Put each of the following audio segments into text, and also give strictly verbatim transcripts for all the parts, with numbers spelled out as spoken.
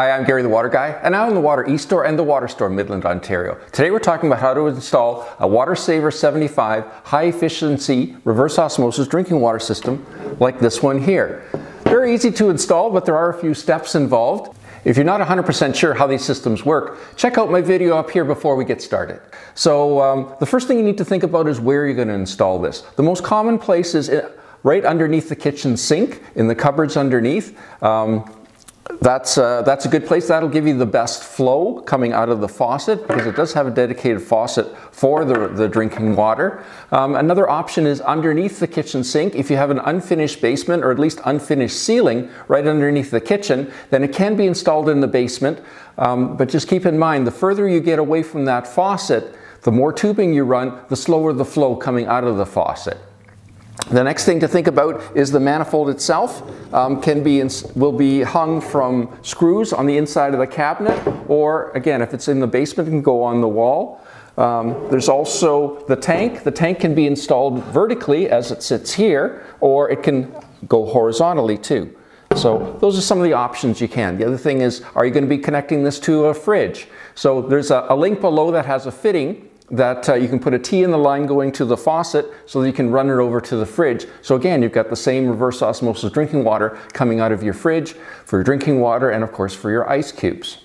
Hi, I'm Gary the Water Guy, and I own the WaterEstore and the Water Store Midland, Ontario. Today we're talking about how to install a Water Saver seventy-five high efficiency reverse osmosis drinking water system like this one here. Very easy to install, but there are a few steps involved. If you're not one hundred percent sure how these systems work, check out my video up here before we get started. So um, the first thing you need to think about is where you're going to install this. The most common place is right underneath the kitchen sink, in the cupboards underneath. Um, that's, uh, that's a good place. That'll give you the best flow coming out of the faucet, because it does have a dedicated faucet for the, the drinking water. Um, another option is underneath the kitchen sink. If you have an unfinished basement, or at least unfinished ceiling right underneath the kitchen, then it can be installed in the basement. Um, but just keep in mind, the further you get away from that faucet, the more tubing you run, the slower the flow coming out of the faucet. The next thing to think about is the manifold itself. Um, can be in, will be hung from screws on the inside of the cabinet, or again, if it's in the basement, it can go on the wall. Um, there's also the tank. The tank can be installed vertically as it sits here, or it can go horizontally too. So those are some of the options you can. The other thing is, are you going to be connecting this to a fridge? So there's a, a link below that has a fitting that uh, you can put a T in the line going to the faucet so that you can run it over to the fridge. So again, you've got the same reverse osmosis drinking water coming out of your fridge for your drinking water and of course for your ice cubes.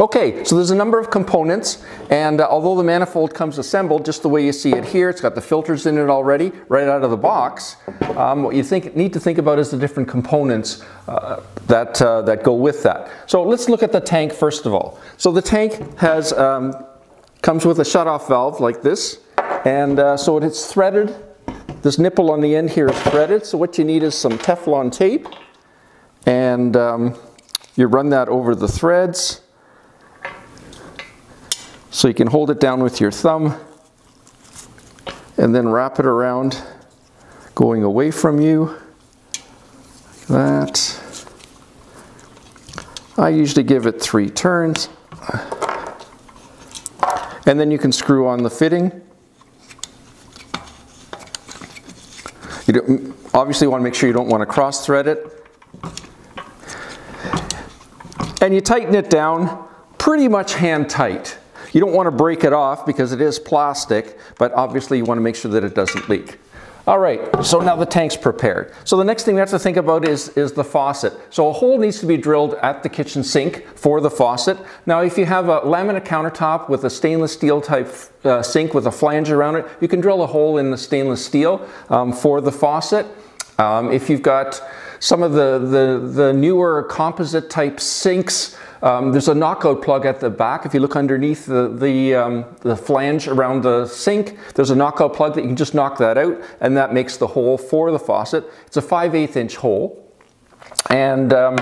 Okay, so there's a number of components, and uh, although the manifold comes assembled just the way you see it here, it's got the filters in it already right out of the box. Um, what you think, need to think about is the different components uh, that, uh, that go with that. So let's look at the tank first of all. So the tank has um, comes with a shutoff valve like this, and uh, so it's threaded. This nipple on the end here is threaded, so what you need is some Teflon tape, and um, you run that over the threads so you can hold it down with your thumb and then wrap it around going away from you like that. I usually give it three turns. And then you can screw on the fitting. You obviously want to make sure you don't want to cross thread it. And you tighten it down pretty much hand tight. You don't want to break it off because it is plastic, but obviously you want to make sure that it doesn't leak. All right, so now the tank's prepared. So the next thing we have to think about is, is the faucet. So a hole needs to be drilled at the kitchen sink for the faucet. Now, if you have a laminate countertop with a stainless steel type uh, sink with a flange around it, you can drill a hole in the stainless steel um, for the faucet. Um, if you've got some of the, the, the newer composite type sinks, Um, there's a knockout plug at the back. If you look underneath the, the, um, the flange around the sink, there's a knockout plug that you can just knock that out, and that makes the hole for the faucet. It's a five eighths inch hole. And um,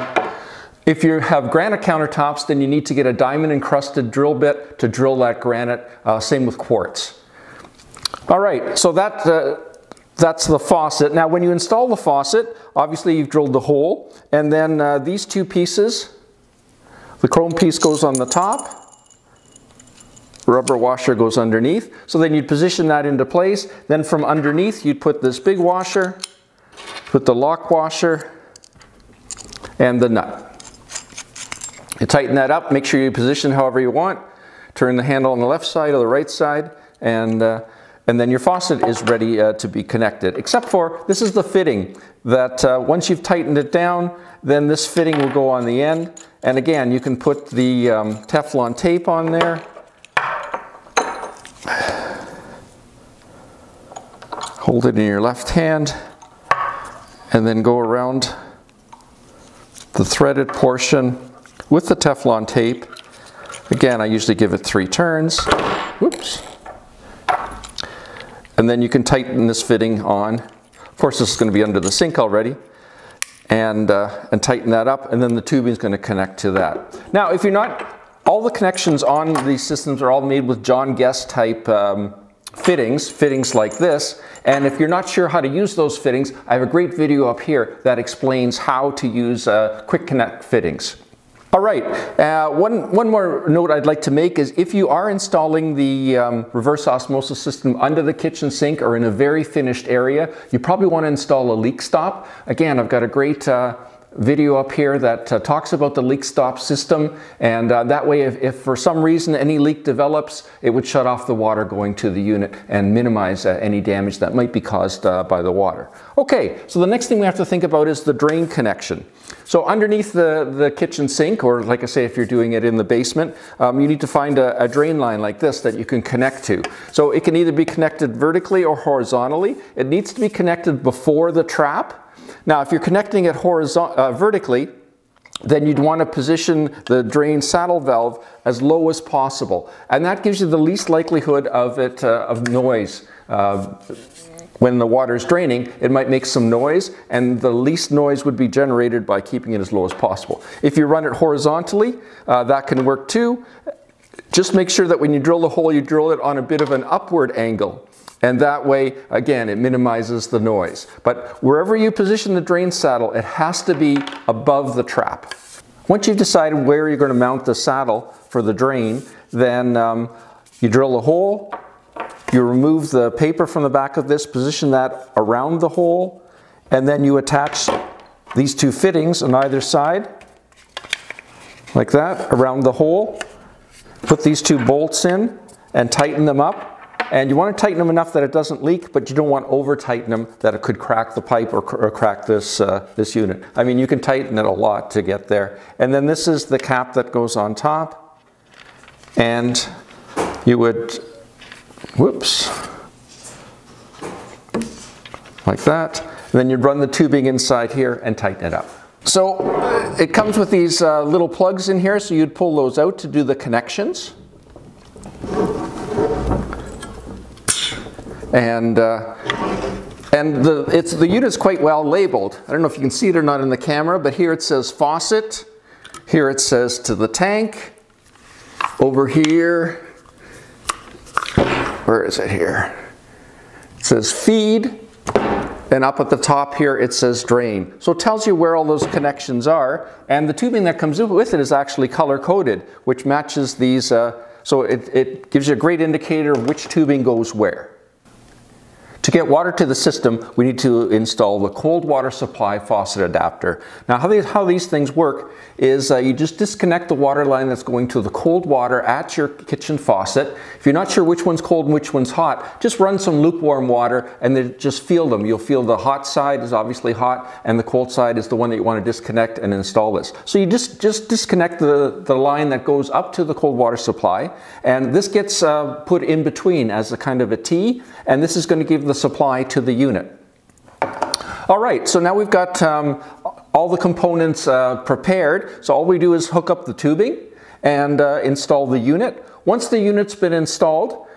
if you have granite countertops, then you need to get a diamond encrusted drill bit to drill that granite. Uh, same with quartz. All right, so that, uh, that's the faucet. Now when you install the faucet, obviously you've drilled the hole, and then uh, these two pieces, the chrome piece goes on the top, rubber washer goes underneath. So then you'd position that into place. Then from underneath, you'd put this big washer, put the lock washer, and the nut. You tighten that up, make sure you position however you want, turn the handle on the left side or the right side, and uh, and then your faucet is ready uh, to be connected, except for this is the fitting that uh, once you've tightened it down, then this fitting will go on the end. And again, you can put the um, Teflon tape on there. Hold it in your left hand and then go around the threaded portion with the Teflon tape. Again, I usually give it three turns. Whoops. And then you can tighten this fitting on. Of course, this is going to be under the sink already. And, uh, and tighten that up, and then the tubing is going to connect to that. Now, if you're not, all the connections on these systems are all made with John Guest type um, fittings, fittings like this. And if you're not sure how to use those fittings, I have a great video up here that explains how to use uh, quick connect fittings. All right, uh, one, one more note I'd like to make is if you are installing the um, reverse osmosis system under the kitchen sink or in a very finished area, you probably want to install a leak stop. Again, I've got a great uh, video up here that uh, talks about the leak stop system, and uh, that way if, if for some reason any leak develops, it would shut off the water going to the unit and minimize uh, any damage that might be caused uh, by the water. Okay, so the next thing we have to think about is the drain connection. So underneath the, the kitchen sink, or like I say, if you're doing it in the basement, um, you need to find a, a drain line like this that you can connect to. So it can either be connected vertically or horizontally. It needs to be connected before the trap. Now, if you're connecting it horizontally, uh, vertically, then you'd want to position the drain saddle valve as low as possible. And that gives you the least likelihood of it, uh, of noise. Uh, when the water is draining, it might make some noise, and the least noise would be generated by keeping it as low as possible. If you run it horizontally, uh, that can work too. Just make sure that when you drill the hole, you drill it on a bit of an upward angle. And that way, again, it minimizes the noise. But wherever you position the drain saddle, it has to be above the trap. Once you've decided where you're going to mount the saddle for the drain, then um, you drill a hole, you remove the paper from the back of this, position that around the hole, and then you attach these two fittings on either side, like that, around the hole. Put these two bolts in and tighten them up. And you want to tighten them enough that it doesn't leak, but you don't want to over-tighten them that it could crack the pipe or, or crack this, uh, this unit. I mean, you can tighten it a lot to get there. And then this is the cap that goes on top. And you would, whoops, like that. And then you'd run the tubing inside here and tighten it up. So it comes with these uh, little plugs in here, so you'd pull those out to do the connections. And, uh, and the, it's, the unit's quite well labeled. I don't know if you can see it or not in the camera, but here it says faucet, here it says to the tank, over here, where is it here? It says feed, and up at the top here it says drain. So it tells you where all those connections are, and the tubing that comes with it is actually color-coded, which matches these, uh, so it, it gives you a great indicator of which tubing goes where. To get water to the system, we need to install the cold water supply faucet adapter. Now how these, how these things work is uh, you just disconnect the water line that's going to the cold water at your kitchen faucet. If you're not sure which one's cold and which one's hot, just run some lukewarm water and then just feel them. You'll feel the hot side is obviously hot and the cold side is the one that you want to disconnect and install this. So you just, just disconnect the, the line that goes up to the cold water supply, and this gets uh, put in between as a kind of a T, and this is going to give the supply to the unit. All right, so now we've got um, all the components uh, prepared. So all we do is hook up the tubing and uh, install the unit. Once the unit's been installed,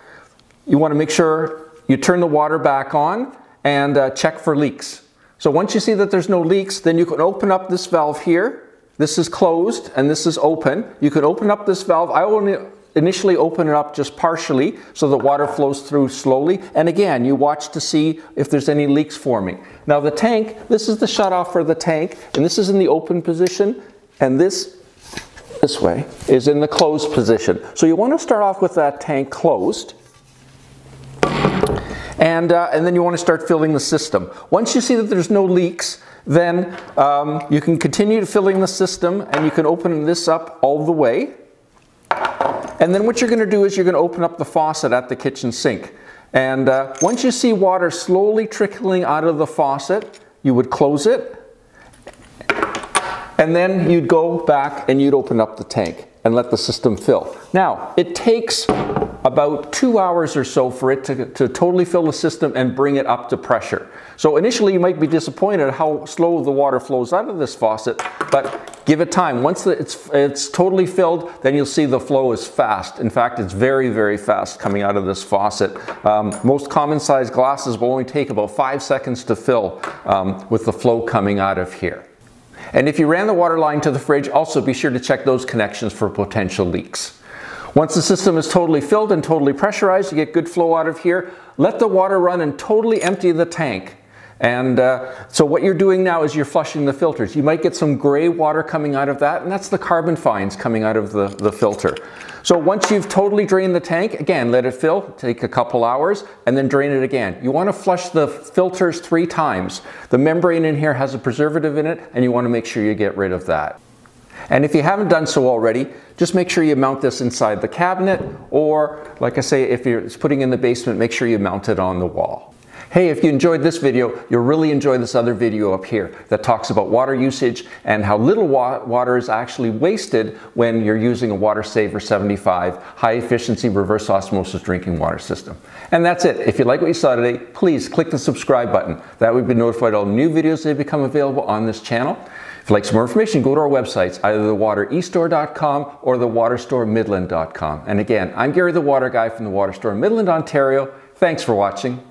you want to make sure you turn the water back on and uh, check for leaks. So once you see that there's no leaks, then you can open up this valve here. This is closed and this is open. You could open up this valve. I only initially open it up just partially so the water flows through slowly, and again you watch to see if there's any leaks forming. Now the tank, this is the shutoff for the tank, and this is in the open position, and this this way is in the closed position. So you want to start off with that tank closed, and, uh, and then you want to start filling the system. Once you see that there's no leaks, then um, you can continue filling the system, and you can open this up all the way. And then what you're going to do is you're going to open up the faucet at the kitchen sink. And uh, once you see water slowly trickling out of the faucet, you would close it. And then you'd go back and you'd open up the tank and let the system fill. Now, it takes about two hours or so for it to, to totally fill the system and bring it up to pressure. So initially you might be disappointed how slow the water flows out of this faucet, but give it time. Once the, it's, it's totally filled, then you'll see the flow is fast. In fact, it's very, very fast coming out of this faucet. Um, most common size glasses will only take about five seconds to fill um, with the flow coming out of here. And if you ran the water line to the fridge, also be sure to check those connections for potential leaks. Once the system is totally filled and totally pressurized, you get good flow out of here. Let the water run and totally empty the tank. And uh, so what you're doing now is you're flushing the filters. You might get some gray water coming out of that, and that's the carbon fines coming out of the, the filter. So once you've totally drained the tank, again, let it fill, take a couple hours, and then drain it again. You want to flush the filters three times. The membrane in here has a preservative in it, and you want to make sure you get rid of that. And if you haven't done so already, just make sure you mount this inside the cabinet, or like I say, if you're putting in the basement, make sure you mount it on the wall. Hey, if you enjoyed this video, you'll really enjoy this other video up here that talks about water usage and how little wa water is actually wasted when you're using a Water Saver seventy-five high efficiency reverse osmosis drinking water system. And that's it. If you like what you saw today, please click the subscribe button. That way you'll be notified of all new videos that become available on this channel. If you'd like some more information, go to our websites, either the water e store dot com or the water store midland dot com. And again, I'm Gary the Water Guy from the Water Store Midland, Ontario. Thanks for watching.